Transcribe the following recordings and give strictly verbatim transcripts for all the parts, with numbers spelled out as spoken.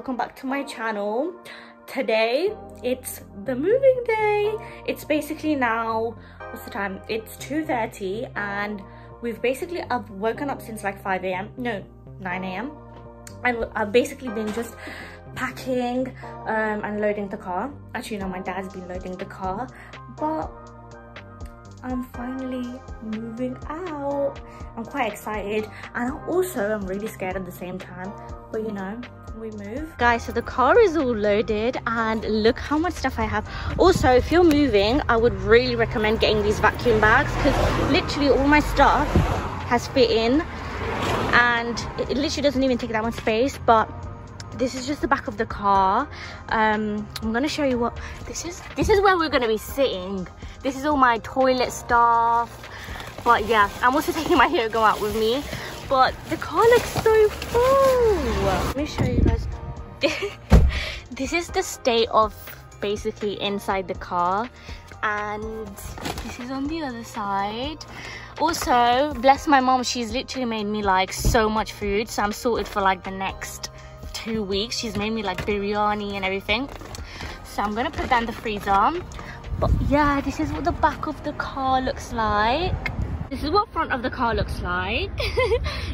welcome back to my channel. Today it's the moving day. It's basically now, what's the time? It's two thirty and we've basically, I've woken up since like five A M No, nine A M And I've basically been just packing um, and loading the car. Actually, no, my dad's been loading the car, but I'm finally moving out. I'm quite excited, and I also am really scared at the same time, but you know, we move. Guys, so the car is all loaded and look how much stuff I have. Also, if you're moving, I would really recommend getting these vacuum bags because literally all my stuff has fit in and it literally doesn't even take that much space. But this is just the back of the car. um I'm gonna show you what this is. This is where we're gonna be sitting. This is all my toilet stuff. But yeah, I'm also taking my Hyogo out with me. But the car looks so full. Let me show you guys. This is the state of basically inside the car, and this is on the other side. Also, bless my mom, she's literally made me like so much food, so I'm sorted for like the next two weeks. She's made me like biryani and everything, so I'm gonna put that in the freezer. But yeah, this is what the back of the car looks like. This is what front of the car looks like.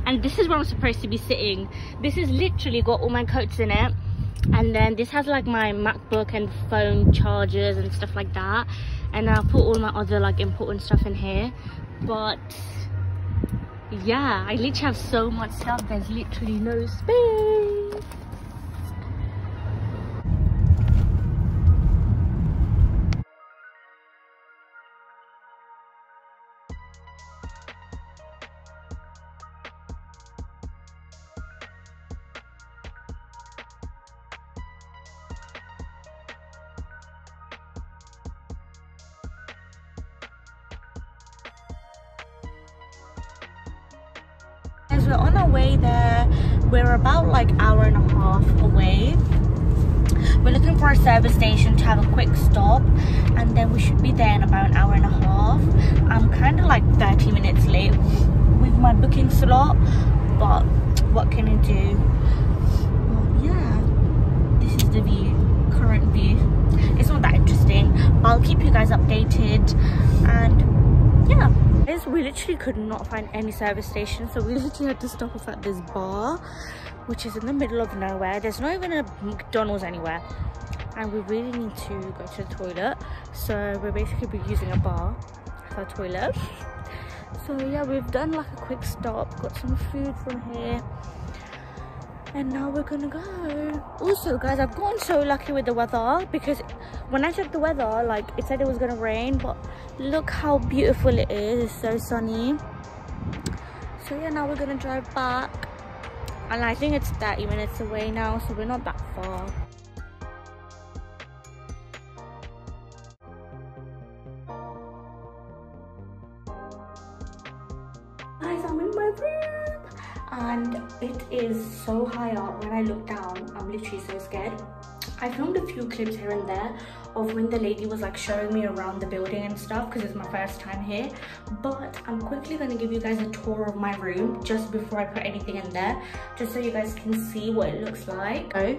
And this is where I'm supposed to be sitting. This has literally got all my coats in it, and then this has like my MacBook and phone chargers and stuff like that, and I'll put all my other like important stuff in here. But yeah, I literally have so much stuff, there's literally no space. We're on our way there. We're about like hour and a half away. We're looking for a service station to have a quick stop, and then we should be there in about an hour and a half. I'm kind of like thirty minutes late with my booking slot, but what can I do? Well, yeah, this is the view, current view. It's not that interesting, but I'll keep you guys updated. And yeah, we literally could not find any service station, so we literally had to stop off at this bar, which is in the middle of nowhere. There's not even a McDonald's anywhere, and we really need to go to the toilet, so we're basically using a bar as our toilet. So yeah, we've done like a quick stop, got some food from here, and now we're gonna go. Also guys, I've gotten so lucky with the weather, because when I checked the weather, like it said it was gonna rain, but look how beautiful it is. It's so sunny. So yeah, now we're gonna drive back, and I think it's thirty minutes away now, so we're not that far. Guys, I'm in my room and it is so high up. When I look down, I'm literally so scared. I filmed a few clips here and there of when the lady was like showing me around the building and stuff, because it's my first time here. But I'm quickly going to give you guys a tour of my room just before I put anything in there, just so you guys can see what it looks like. So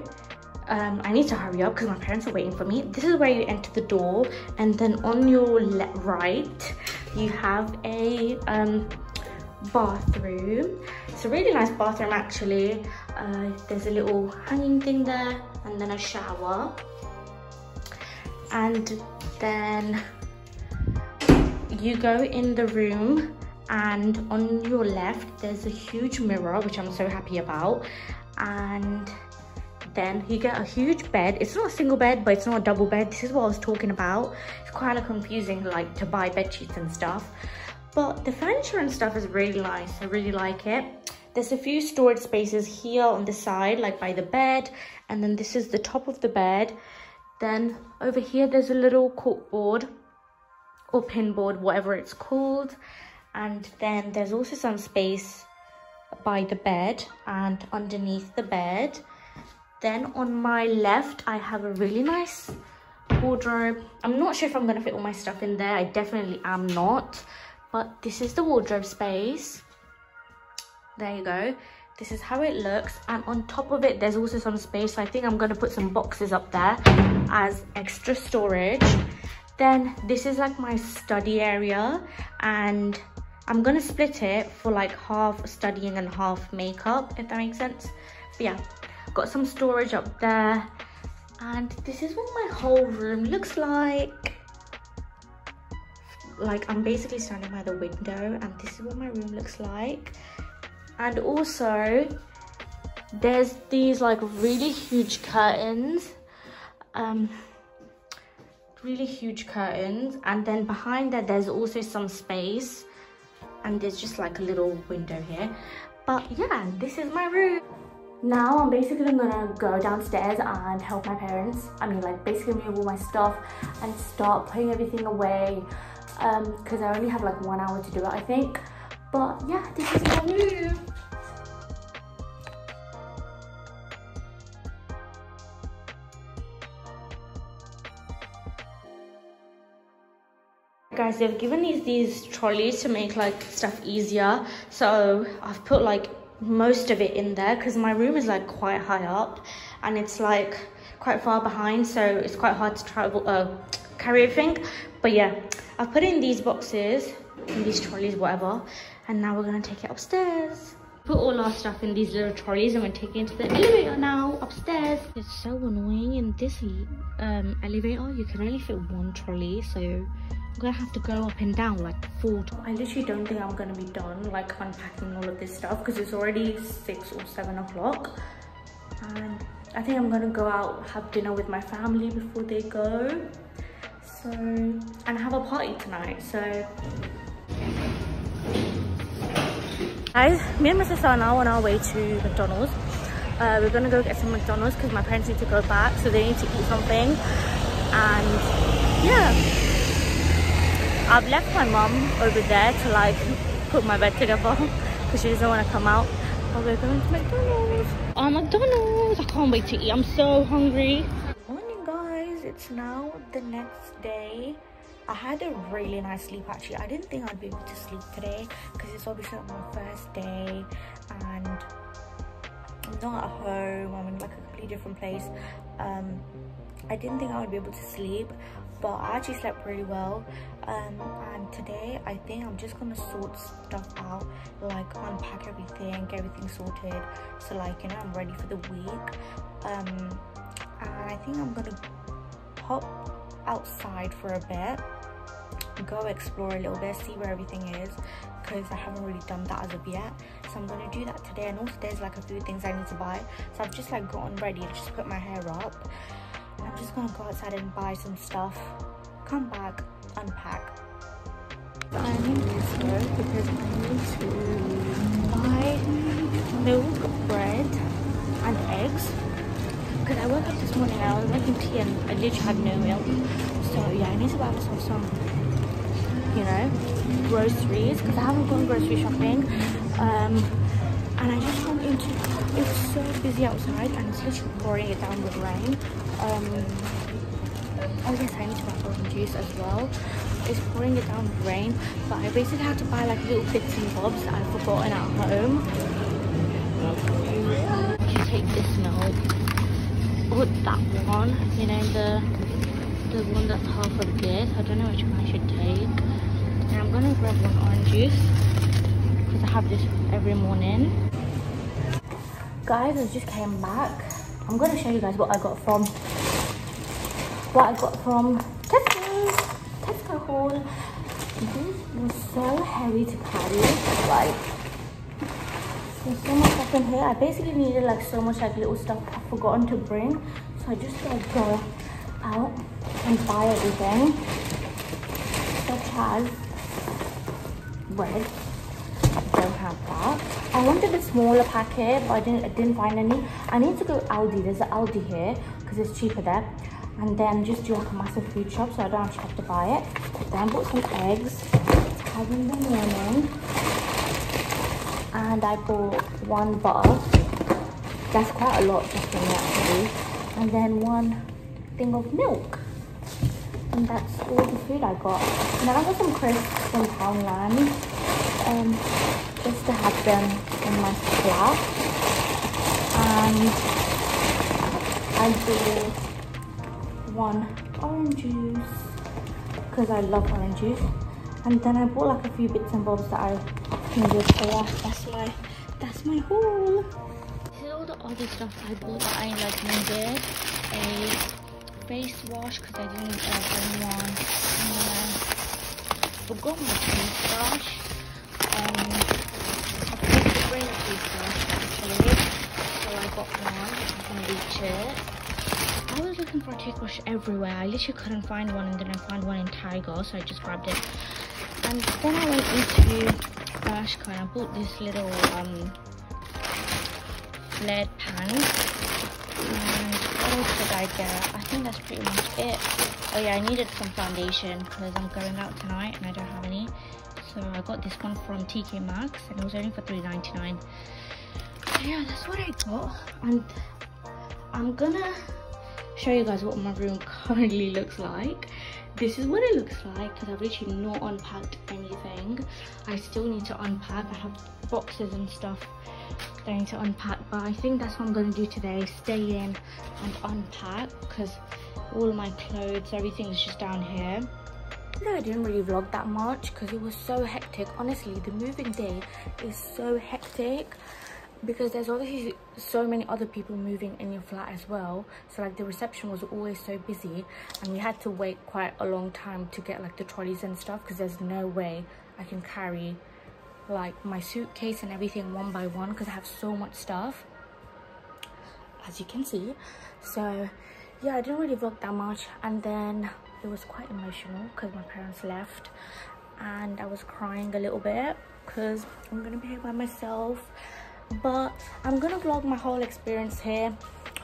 um I need to hurry up because my parents are waiting for me. This is where you enter the door, and then on your left, right, you have a um bathroom. It's a really nice bathroom actually. Uh, there's a little hanging thing there, and then a shower, and then you go in the room, and on your left there's a huge mirror, which I'm so happy about. And then you get a huge bed. It's not a single bed, but it's not a double bed. This is what I was talking about. It's kind of confusing like to buy bed sheets and stuff, but the furniture and stuff is really nice. I really like it. There's a few storage spaces here on the side, like by the bed, and then this is the top of the bed. Then over here there's a little corkboard or pinboard, whatever it's called, and then there's also some space by the bed and underneath the bed. Then on my left I have a really nice wardrobe. I'm not sure if I'm gonna fit all my stuff in there. I definitely am not. But this is the wardrobe space. There you go. This is how it looks, and on top of it there's also some space, so I think I'm going to put some boxes up there as extra storage. Then this is like my study area, and I'm going to split it for like half studying and half makeup, if that makes sense. But yeah, got some storage up there, and this is what my whole room looks like. Like, I'm basically standing by the window, and this is what my room looks like. And also, there's these like really huge curtains, um, really huge curtains. And then behind that, there's also some space, and there's just like a little window here. But yeah, this is my room. Now I'm basically gonna go downstairs and help my parents. I mean, like basically move all my stuff and start putting everything away, um, because I only have like one hour to do it, I think. But yeah, this is my room. Guys, they've given these these trolleys to make like stuff easier. So I've put like most of it in there because my room is like quite high up, and it's like quite far behind, so it's quite hard to travel, uh, carry everything. But yeah, I've put in these boxes, in these trolleys, whatever, and now we're gonna take it upstairs. Put all our stuff in these little trolleys and we're taking it to the elevator now upstairs. It's so annoying in this um elevator, you can only fit one trolley, so I'm gonna have to go up and down like four times. I literally don't think I'm gonna be done like unpacking all of this stuff because it's already six or seven o'clock, and I think I'm gonna go out, have dinner with my family before they go, so, and have a party tonight. So guys, me and my sister are now on our way to McDonald's. Uh, we're gonna go get some McDonald's because my parents need to go back, so they need to eat something. And yeah, I've left my mum over there to like put my bed together because she doesn't want to come out. But we're going to McDonald's. Oh, McDonald's! I can't wait to eat. I'm so hungry. Morning, guys. It's now the next day. I had a really nice sleep actually. I didn't think I'd be able to sleep today because it's obviously my first day and I'm not at home, I'm in like a completely different place. um I didn't think I would be able to sleep, but I actually slept really well. Um and today I think I'm just gonna sort stuff out, like unpack everything, get everything sorted, so like, you know, I'm ready for the week. um and I think I'm gonna pop outside for a bit, go explore a little bit, see where everything is, because I haven't really done that as of yet. So I'm gonna do that today. And also there's like a few things I need to buy, so I've just like gotten ready, just put my hair up, and I'm just gonna go outside and buy some stuff, come back, unpack. I'm in Tesco because I need to buy milk, bread and eggs, because I woke up this morning and I was making tea and I literally had no milk. So yeah, I need to buy myself some, you know, groceries, because I haven't gone grocery shopping. Um, and I just went into, it's so busy outside and it's literally pouring it down with rain. Um, oh yes, I need to buy orange juice as well. It's pouring it down with rain, but I basically had to buy like little bits and bobs that I've forgotten at home. You take this milk. Oh, that one, you know, the the one that's half of this. I don't know which one I should take. And I'm gonna grab one orange juice because I have this every morning. Guys, I just came back. I'm gonna show you guys what I got from what I got from Tesco. Tesco haul. This was so heavy to carry. Like, there's so much stuff in here. I basically needed like so much like little stuff I've forgotten to bring, so I just like go out and buy everything, such as bread. I don't have that. I wanted a smaller packet, but I didn't. I didn't find any. I need to go Aldi. There's an Aldi here because it's cheaper there, and then just do like a massive food shop, so I don't actually have to buy it. Then I bought some eggs. Having them morning. And I bought one butter, that's quite a lot just in there actually, and then one thing of milk, and that's all the food I got. And then I got some crisps from Poundland, um, just to have them in my flat. and I did one orange juice because I love orange juice. And then I bought like a few bits and bobs that I needed. So yeah, that's my, that's my haul. Here's all the other stuff I bought that I like needed. A face wash because I didn't have one. And I forgot my face wash. Um, I forgot to bring a face wash actually. So I got one. I'm going to reach it. I was looking for a face wash everywhere. I literally couldn't find one, and then I found one in Tiger. So I just grabbed it. And then I went into Bershka and I bought this little um, flared pants. And what else did I get? I think that's pretty much it. Oh yeah, I needed some foundation because I'm going out tonight and I don't have any. So I got this one from T K Maxx and it was only for three ninety-nine. So yeah, that's what I got. And I'm gonna show you guys what my room currently looks like. This is what it looks like because I've literally not unpacked anything. I still need to unpack. I have boxes and stuff that I need to unpack, but I think that's what I'm going to do today, stay in and unpack, because all my clothes, everything is just down here. No, I didn't really vlog that much because it was so hectic. Honestly, the moving day is so hectic because there's obviously so many other people moving in your flat as well, so like the reception was always so busy and we had to wait quite a long time to get like the trolleys and stuff because there's no way I can carry like my suitcase and everything one by one because I have so much stuff, as you can see. So yeah, I didn't really vlog that much. And then it was quite emotional because my parents left and I was crying a little bit because I'm gonna be here by myself. But I'm gonna vlog my whole experience here.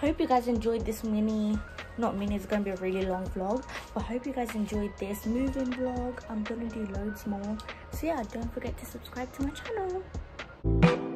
Hope you guys enjoyed this mini, not mini, it's gonna be a really long vlog, but hope you guys enjoyed this move-in vlog. I'm gonna do loads more. So yeah, don't forget to subscribe to my channel.